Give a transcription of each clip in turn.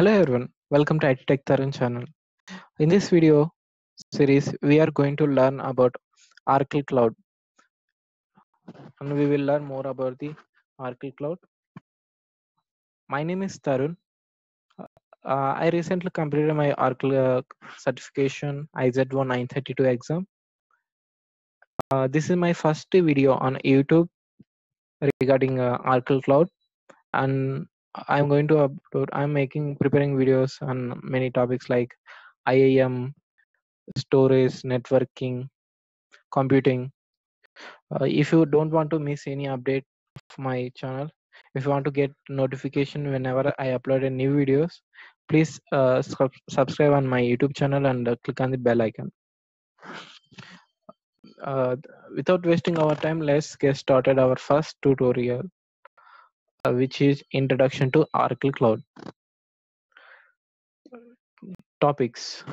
Hello everyone, welcome to ITech Tarun channel. In this video series we are going to learn about Oracle Cloud, and we will learn more about the Oracle Cloud. My name is Tarun. I recently completed my Oracle certification IZ1 932 exam. This is my first video on YouTube regarding Oracle Cloud, and I'm going to upload. I'm preparing videos on many topics like IAM, storage, networking, computing. If you don't want to miss any update of my channel, if you want to get notification whenever I upload a new videos, please subscribe on my YouTube channel and click on the bell icon. Without wasting our time, let's get started our first tutorial, which is introduction to Oracle Cloud. Topics.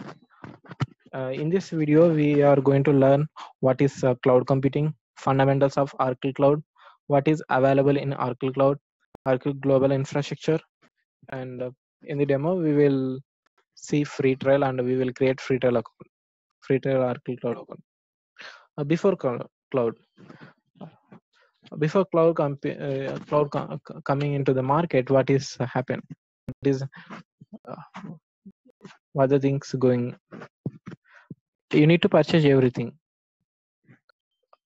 In this video we are going to learn what is cloud computing, fundamentals of Oracle Cloud, what is available in Oracle Cloud, Oracle global infrastructure, and in the demo we will see free trial and we will create free trial account, free trial Oracle Cloud account. Before cloud coming into the market, what is happened? What is what the things going? You need to purchase everything.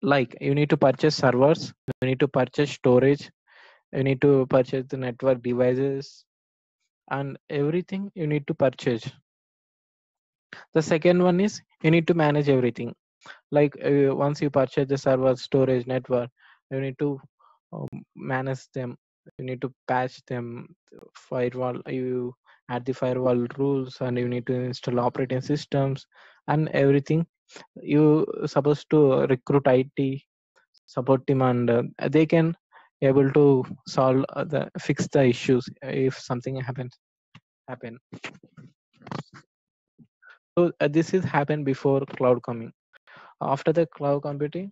Like you need to purchase servers, you need to purchase storage, you need to purchase the network devices, and everything you need to purchase. The second one is you need to manage everything. Like once you purchase the server, storage, network, you need to manage them, you need to patch them, firewall, you add the firewall rules, and you need to install operating systems and everything. You supposed to recruit IT support team, and they can able to solve fix the issues if something happen. So this is happened before cloud coming. After the cloud computing,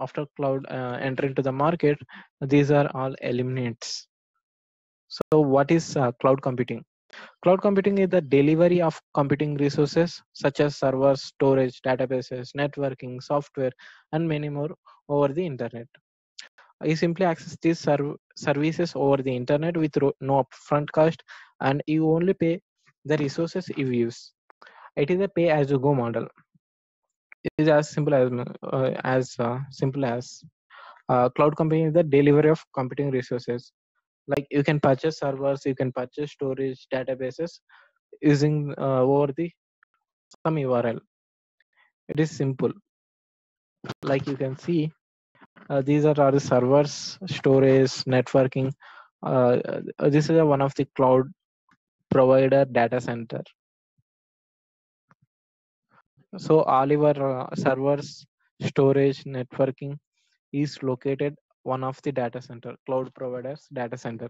after cloud entering to the market, these are all eliminates. So what is cloud computing? Cloud computing is the delivery of computing resources such as servers, storage, databases, networking, software, and many more over the internet. You simply access these services over the internet with no upfront cost, and you only pay the resources you use. It is a pay-as-you-go model. It is as simple as cloud computing is the delivery of computing resources. Like you can purchase servers, you can purchase storage, databases using over the some URL. It is simple. Like you can see, these are the servers, storage, networking. This is one of the cloud provider data center. So all our servers, storage, networking is located one of the data center, cloud providers data center.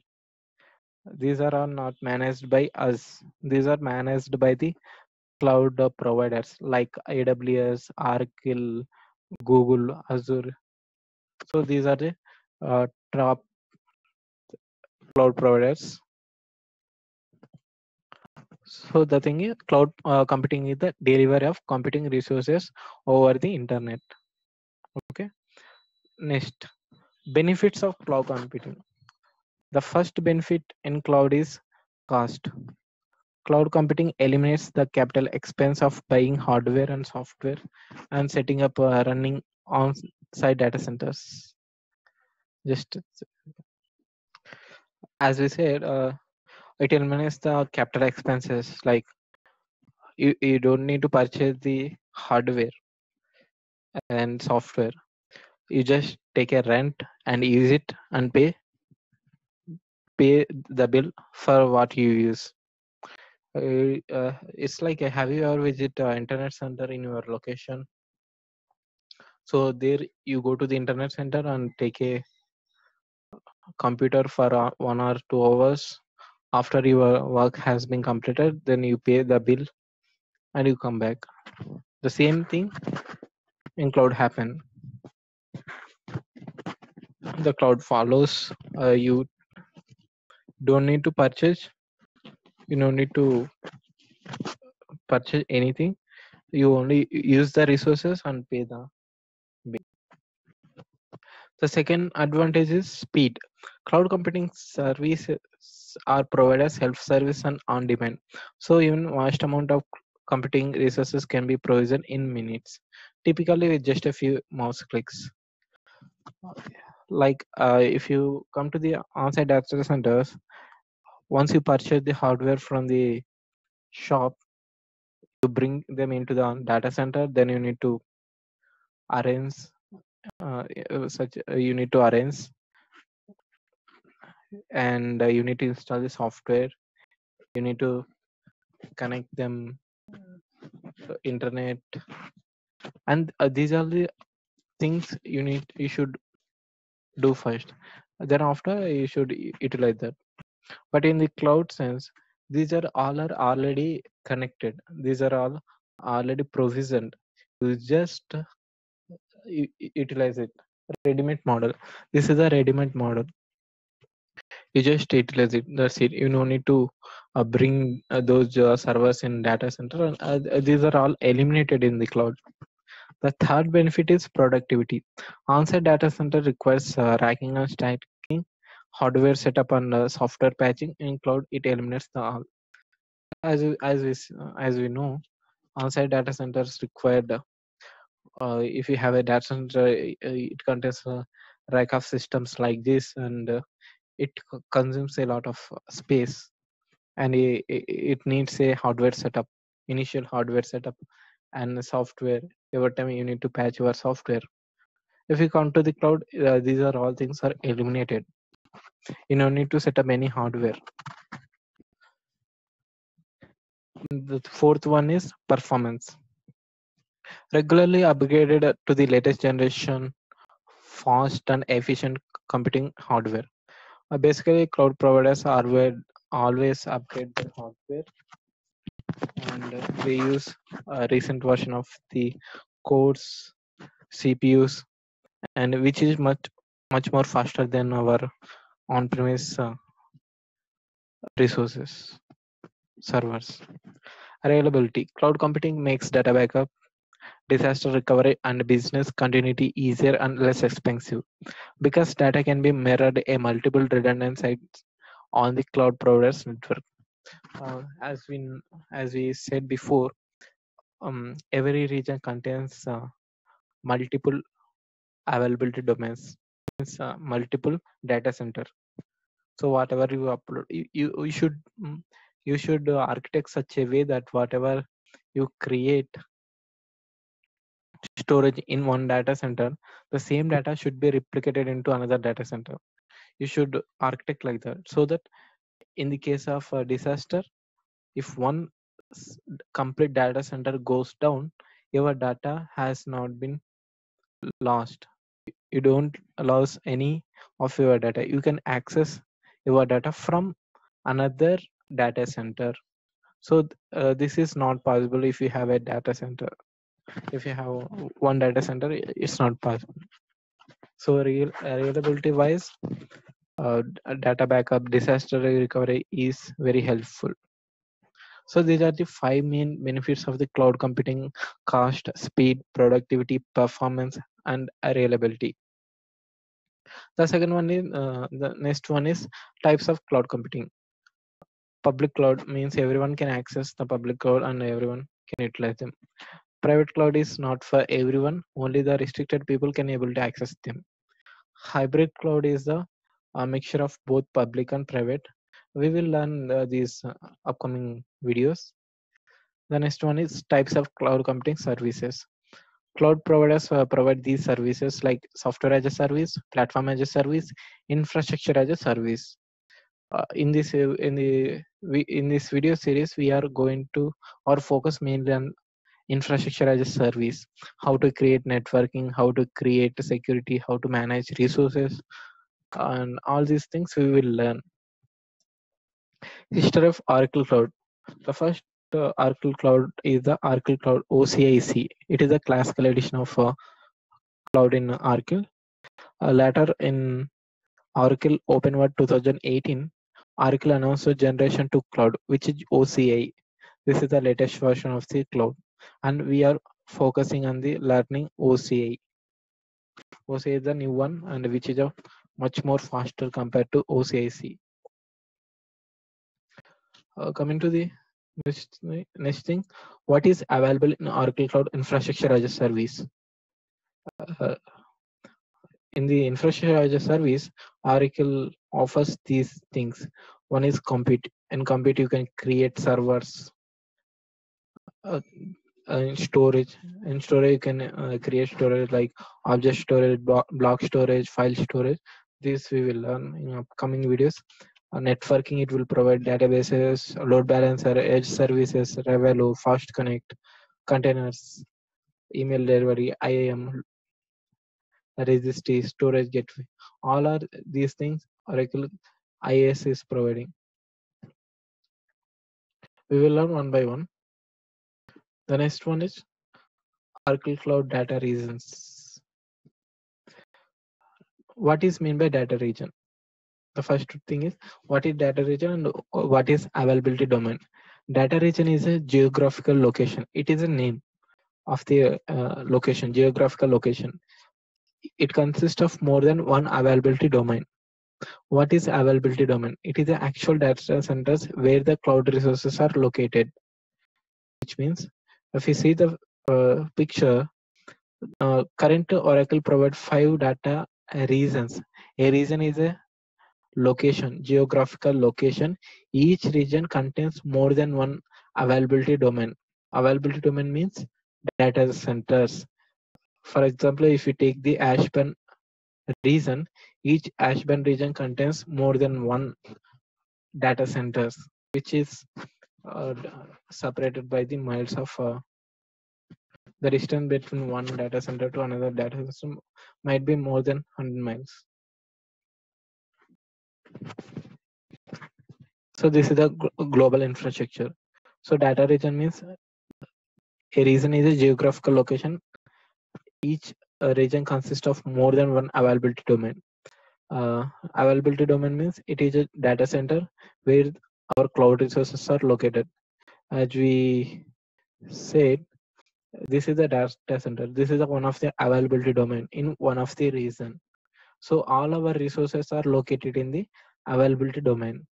These are not managed by us. These are managed by the cloud providers like AWS, Oracle, Google, Azure. So these are the top cloud providers. So the thing is, cloud computing is the delivery of computing resources over the internet. Okay. Next, benefits of cloud computing. The first benefit in cloud is cost. Cloud computing eliminates the capital expense of buying hardware and software and setting up running on-site data centers. Just as we said, it eliminates the capital expenses. Like you don't need to purchase the hardware and software. You just take a rent and use it and pay the bill for what you use. It's like, have you ever visit internet center in your location? So there you go to the internet center and take a computer for 1 or 2 hours. After your work has been completed, then you pay the bill and you come back. The same thing in cloud happen. The cloud follows. You don't need to purchase you don't need to purchase anything. You only use the resources and pay the bill. The second advantage is speed. Cloud computing services are provided self-service and on-demand. So even vast amount of computing resources can be provisioned in minutes, typically with just a few mouse clicks. Like if you come to the on-site data centers, once you purchase the hardware from the shop, you bring them into the data center. Then you need to arrange and you need to install the software. You need to connect them to internet, and these are the things you should do first. Then after you should utilize that. But in the cloud sense, these are all already connected. These are all already provisioned. You just utilize it. Ready-made model. This is a ready-made model. You just utilize it. That's it. You don't need to bring those servers in data center. And these are all eliminated in the cloud. The third benefit is productivity. On-site data center requires racking and stacking, hardware setup, and software patching. In cloud, it eliminates the all. As we know, on-site data centers required. If you have a data center, it contains a rack of systems like this, and it consumes a lot of space, and it needs a hardware setup, initial hardware setup, and software. Every time you need to patch your software. If you come to the cloud, these are all things are eliminated. You don't need to set up any hardware. The fourth one is performance. Regularly upgraded to the latest generation, fast and efficient computing hardware. Basically, cloud providers are always upgrade their hardware, and they use a recent version of the cores, CPUs, and which is much more faster than our on-premise resources, servers. Reliability. Cloud computing makes data backup, disaster recovery, and business continuity easier and less expensive, because data can be mirrored a multiple redundant sites on the cloud provider's network. As we said before, every region contains multiple availability domains, multiple data center. So whatever you upload, you should architect such a way that whatever you create storage in one data center, the same data should be replicated into another data center. You should architect like that, so that in the case of a disaster, if one complete data center goes down, your data has not been lost. You don't lose any of your data. You can access your data from another data center. So this is not possible if you have a data center. If you have one data center, it's not possible. So reliability wise, data backup, disaster recovery is very helpful. So these are the five main benefits of the cloud computing: cost, speed, productivity, performance, and reliability. The second one is the next one is types of cloud computing. Public cloud means everyone can access the public cloud and everyone can utilize them. Private cloud is not for everyone. Only the restricted people can able to access them. Hybrid cloud is a mixture of both public and private. We will learn these upcoming videos. The next one is types of cloud computing services. Cloud providers provide these services like software as a service, platform as a service, infrastructure as a service. In this video series, we are going to focus mainly on infrastructure as a service, how to create networking, how to create security, how to manage resources, and all these things we will learn. History of Oracle Cloud. The first Oracle Cloud is the Oracle Cloud OCIC. It is a classical edition of Cloud in Oracle. Later in Oracle OpenWord 2018, Oracle announced generation 2 cloud, which is OCI. This is the latest version of the cloud, and we are focusing on the learning OCI. OCI is the new one, and which is a much more faster compared to OCIC. Coming to the next thing, what is available in Oracle Cloud Infrastructure as a Service? In the Infrastructure as a Service, Oracle offers these things. One is compute. In compute, you can create servers. In storage, you can create storage like object storage, block storage, file storage. This we will learn in upcoming videos. Networking, it will provide databases, load balancer, edge services, Revelo, Fast Connect, containers, email delivery, IAM, registry, storage gateway. All are these things Oracle IaaS is providing. We will learn one by one. The next one is Oracle Cloud Data Regions. What is meant by data region? The first thing is, what is data region and what is availability domain? Data region is a geographical location. It is a name of the location, geographical location. It consists of more than one availability domain. What is availability domain? It is the actual data centers where the cloud resources are located. Which means, if you see the picture, current Oracle provides 5 data regions. A region is a location, geographical location. Each region contains more than one availability domain. Availability domain means data centers. For example, if you take the Ashburn region, each Ashburn region contains more than one data centers, which is separated by the miles of the distance between one data center to another data system might be more than 100 miles. So this is the global infrastructure. So data region means a region is a geographical location. Each region consists of more than one availability domain. Availability domain means it is a data center where our cloud resources are located. As we said, this is the data center. This is one of the availability domain in one of the region. So all our resources are located in the availability domain.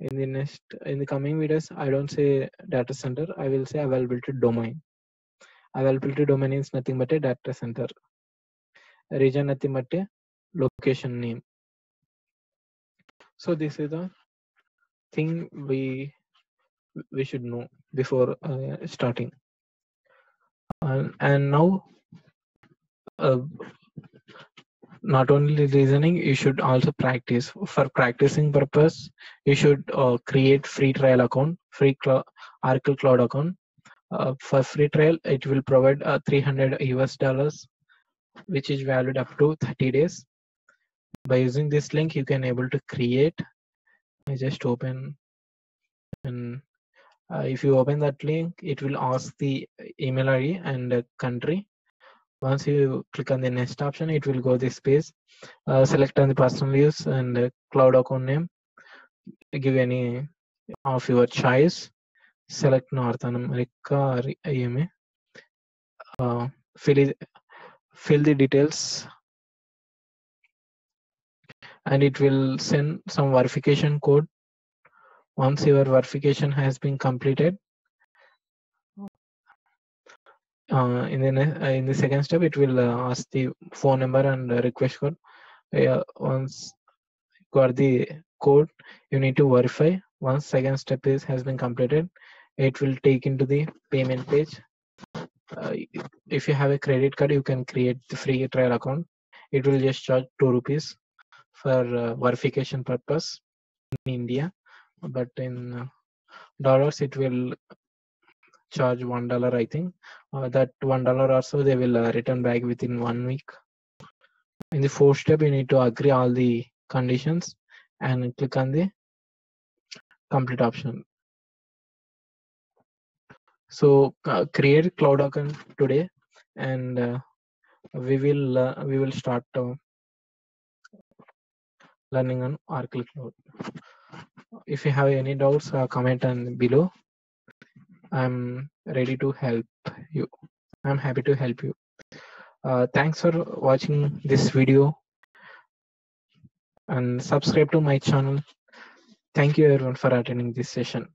In the coming videos, I don't say data center, I will say availability domain. Availability domain is nothing but a data center. Region nothing but a location name. So this is the thing we should know before starting. And now, not only reasoning, you should also practice. For practicing purpose, you should create free trial account, free Oracle Cloud account. For free trial, it will provide $300 US, which is valid up to 30 days. By using this link, you can able to create. I just open, and if you open that link, it will ask the email ID and the country. Once you click on the next option, it will go this page. Select on the personal use and cloud account name. Give any of your choice. Select North America or IMA. Fill the details, and it will send some verification code. Once your verification has been completed, in the second step, it will ask the phone number and request code. Once got the code, you need to verify. Once second step has been completed, it will take into the payment page. If you have a credit card, you can create the free trial account. It will just charge ₹2 for verification purpose in India, but in dollars it will charge $1, I think. That $1 or so they will return back within 1 week. In the fourth step, you need to agree all the conditions and click on the complete option. So create cloud account today, and we will start learning on Oracle Cloud. if you have any doubts, comment and below. I'm ready to help you. I'm happy to help you. Thanks for watching this video and subscribe to my channel. Thank you everyone for attending this session.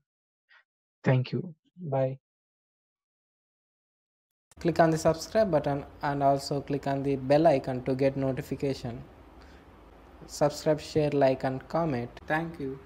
Thank you. Bye. Click on the subscribe button and also click on the bell icon to get notification. Subscribe, share, like and comment. Thank you.